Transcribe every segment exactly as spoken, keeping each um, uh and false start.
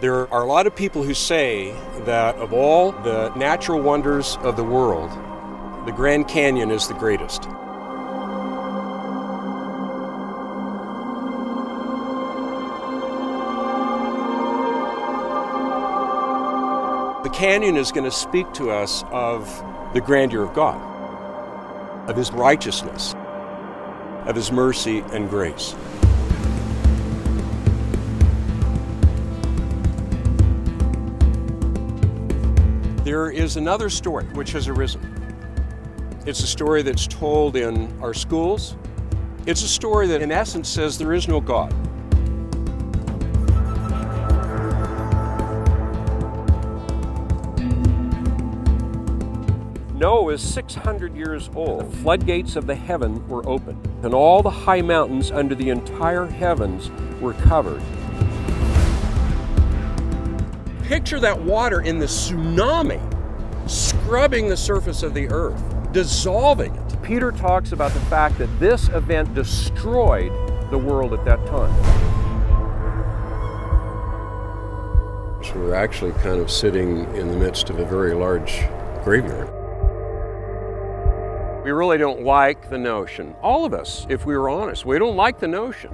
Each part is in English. There are a lot of people who say that of all the natural wonders of the world, the Grand Canyon is the greatest. The canyon is going to speak to us of the grandeur of God, of His righteousness, of His mercy and grace. There is another story which has arisen. It's a story that's told in our schools. It's a story that in essence says there is no God. Noah is six hundred years old. The floodgates of the heaven were opened, and all the high mountains under the entire heavens were covered. Picture that water in the tsunami, scrubbing the surface of the earth, dissolving it. Peter talks about the fact that this event destroyed the world at that time. So we're actually kind of sitting in the midst of a very large graveyard. We really don't like the notion, all of us, if we were honest, we don't like the notion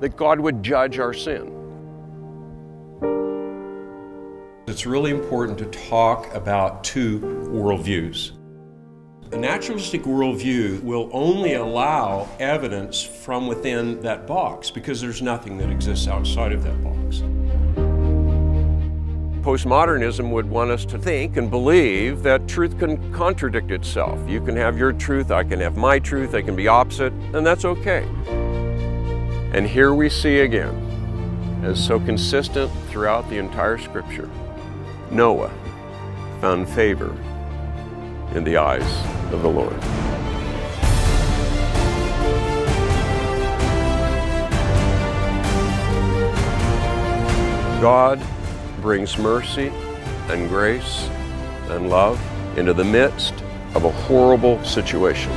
that God would judge our sin. It's really important to talk about two worldviews. A naturalistic worldview will only allow evidence from within that box because there's nothing that exists outside of that box. Postmodernism would want us to think and believe that truth can contradict itself. You can have your truth, I can have my truth, they can be opposite, and that's okay. And here we see again, as so consistent throughout the entire scripture, Noah found favor in the eyes of the Lord. God brings mercy and grace and love into the midst of a horrible situation.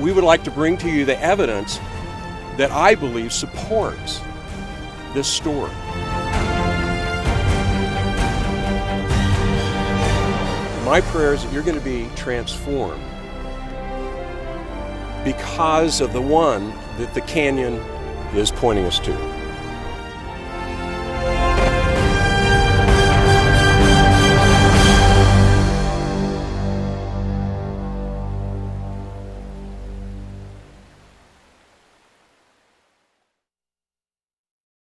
We would like to bring to you the evidence that I believe supports this story. My prayer is that you're going to be transformed because of the one that the canyon is pointing us to.